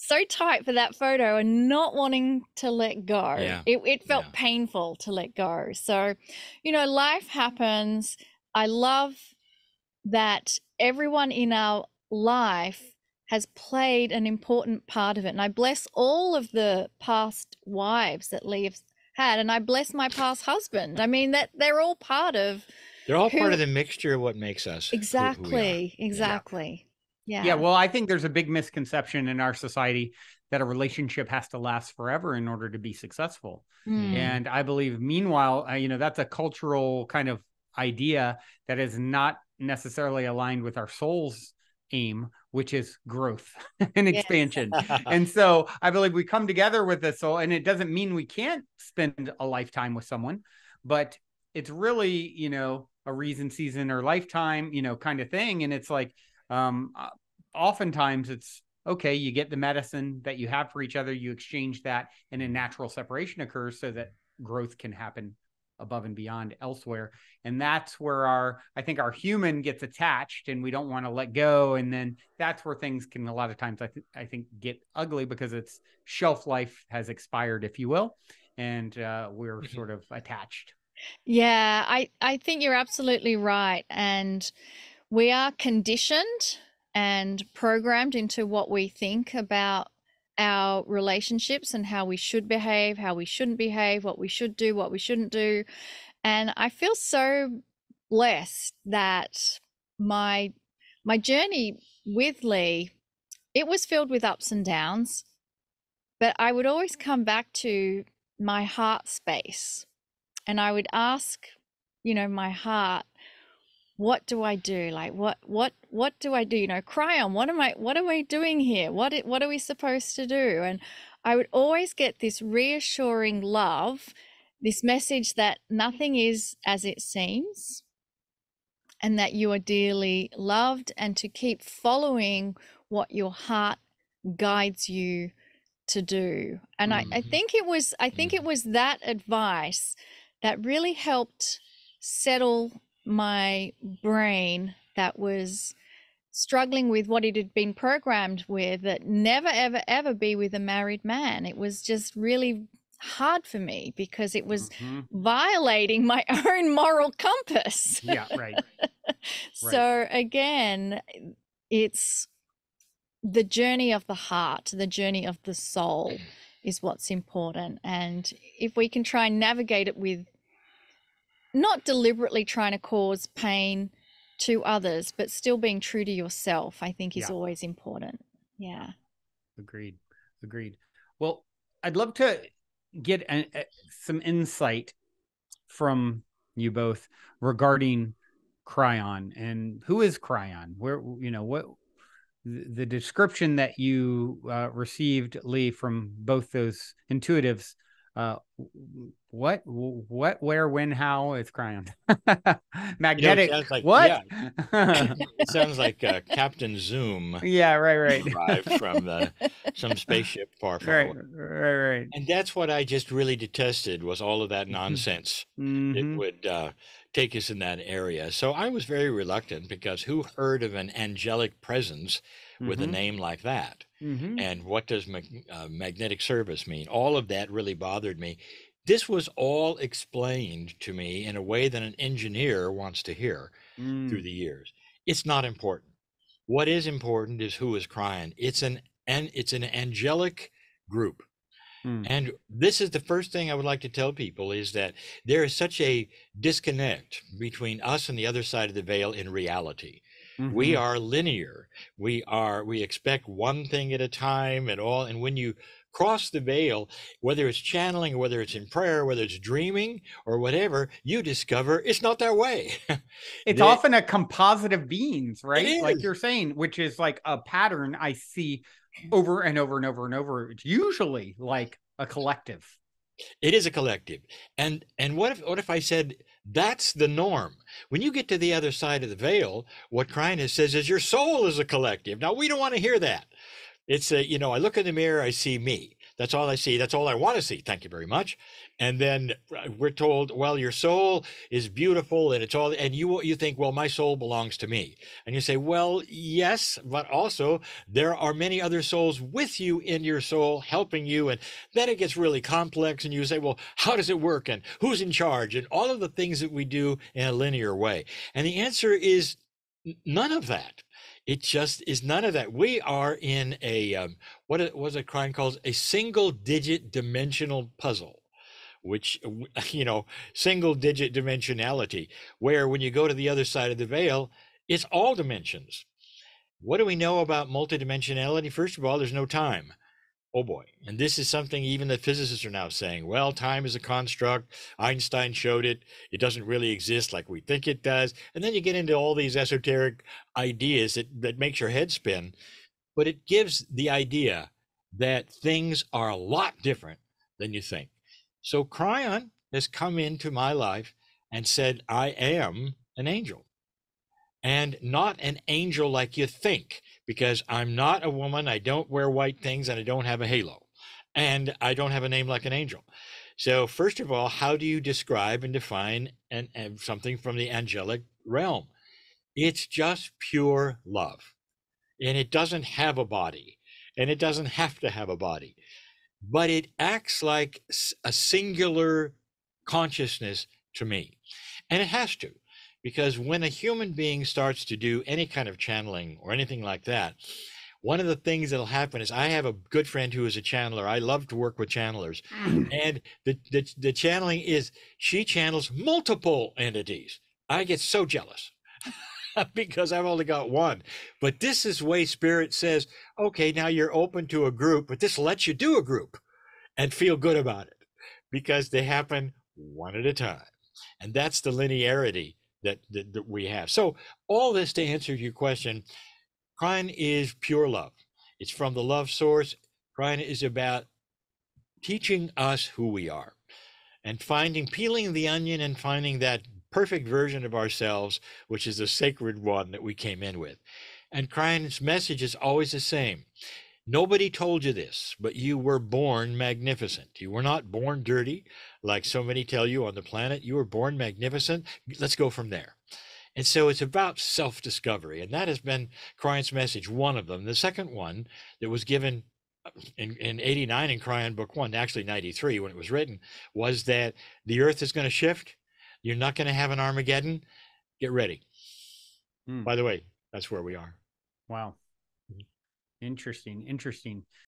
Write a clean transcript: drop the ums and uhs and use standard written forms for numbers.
so tight for that photo and not wanting to let go. Yeah. It felt painful to let go. So, you know, life happens. I love that everyone in our life has played an important part of it. And I bless all of the past wives that Lee has had, and I bless my past husband. I mean, that they're all part of. They're all part of the mixture of what makes us. Exactly. Who we are. Exactly. Yeah. Yeah. Well, I think there's a big misconception in our society that a relationship has to last forever in order to be successful. Mm. And I believe, meanwhile, you know, that's a cultural kind of idea that is not necessarily aligned with our soul's aim, which is growth and expansion. And so I believe we come together with this soul, and it doesn't mean we can't spend a lifetime with someone, but it's really, you know, a reason, season, or lifetime, you know, kind of thing. And it's like, oftentimes it's okay, you get the medicine that you have for each other, you exchange that, and a natural separation occurs so that growth can happen above and beyond elsewhere. And that's where our, I think our human gets attached and we don't want to let go. And then that's where things can, a lot of times, I think get ugly, because it's shelf life has expired, if you will. And we're sort of attached. Yeah, I think you're absolutely right. And we are conditioned and programmed into what we think about our relationships and how we should behave, how we shouldn't behave, what we should do, what we shouldn't do. And I feel so blessed that my journey with Lee, it was filled with ups and downs, but I would always come back to my heart space, and I would ask, you know, my heart, what do I do? Like, what do I do? You know, Kryon, what am I doing here? What are we supposed to do? And I would always get this reassuring love, this message that nothing is as it seems, and that you are dearly loved, and to keep following what your heart guides you to do. And I think it was that advice that really helped settle my brain that was struggling with what it had been programmed with, that never, ever, ever be with a married man. It was just really hard for me because it was violating my own moral compass. Yeah, right. So again, it's the journey of the heart, the journey of the soul is what's important. And if we can try and navigate it with not deliberately trying to cause pain to others, but still being true to yourself, I think is always important. Yeah. Agreed. Well, I'd love to get some insight from you both regarding Kryon, and who is Kryon? Where, you know, what the description that you received, Lee, from both those intuitives. What, where, when, how is Kryon? Magnetic. You know, it sounds like, what? Yeah. It sounds like Captain Zoom. Yeah, right. Arrived from some spaceship far right, away. Right. And that's what I just really detested, was all of that nonsense. It would take us in that area. So I was very reluctant, because who heard of an angelic presence with a name like that? And what does magnetic service mean? All of that really bothered me. This was all explained to me in a way that an engineer wants to hear through the years. It's not important. What is important is who is Kryon. It's an angelic group. And this is the first thing I would like to tell people, is that there is such a disconnect between us and the other side of the veil in reality. We are linear. We expect one thing at a time and all. And when you cross the veil, whether it's channeling, or whether it's in prayer, whether it's dreaming or whatever, you discover it's not that way. It's often a composite of beings, right? Like you're saying, which is like a pattern I see over and over and over and over. It's usually like a collective. It is a collective. And what if I said, that's the norm? When you get to the other side of the veil, what Kryon says is your soul is a collective. Now, we don't want to hear that. It's I look in the mirror, I see me. That's all I see. That's all I want to see. Thank you very much. And then we're told, well, your soul is beautiful and it's all, and you think, well, my soul belongs to me. And you say, well, yes, but also there are many other souls with you in your soul helping you. And then it gets really complex and you say, well, how does it work? And who's in charge? And all of the things that we do in a linear way. And the answer is none of that. It just is none of that. We are in a, what was it Kryon calls a single digit dimensional puzzle, which, you know, single digit dimensionality, where when you go to the other side of the veil, it's all dimensions. What do we know about multidimensionality? First of all, there's no time. Oh boy. And this is something even the physicists are now saying, well, time is a construct. Einstein showed it. It doesn't really exist like we think it does. And then you get into all these esoteric ideas that makes your head spin, but it gives the idea that things are a lot different than you think. So Kryon has come into my life and said, I am an angel, and not an angel like you think, because I'm not a woman, I don't wear white things, and I don't have a halo, and I don't have a name like an angel. So first of all, how do you describe and define something from the angelic realm? It's just pure love, and it doesn't have a body, and it doesn't have to have a body, but it acts like a singular consciousness to me, and it has to. Because when a human being starts to do any kind of channeling or anything like that, one of the things that'll happen is, I have a good friend who is a channeler. I love to work with channelers. And the channeling is, she channels multiple entities. I get so jealous because I've only got one. But this is the way Spirit says, okay, now you're open to a group, but this lets you do a group and feel good about it because they happen one at a time. And that's the linearity that we have. So all this to answer your question, Kryon is pure love. It's from the love source. Kryon is about teaching us who we are and peeling the onion and finding that perfect version of ourselves, which is the sacred one that we came in with. And Kryon's message is always the same. Nobody told you this, but you were born magnificent. You were not born dirty, like so many tell you on the planet. You were born magnificent. Let's go from there. And so it's about self-discovery. And that has been Kryon's message, one of them. The second one that was given in 89 in Kryon Book 1, actually 93 when it was written, was that the earth is going to shift. You're not going to have an Armageddon. Get ready. By the way, that's where we are. Wow. Interesting.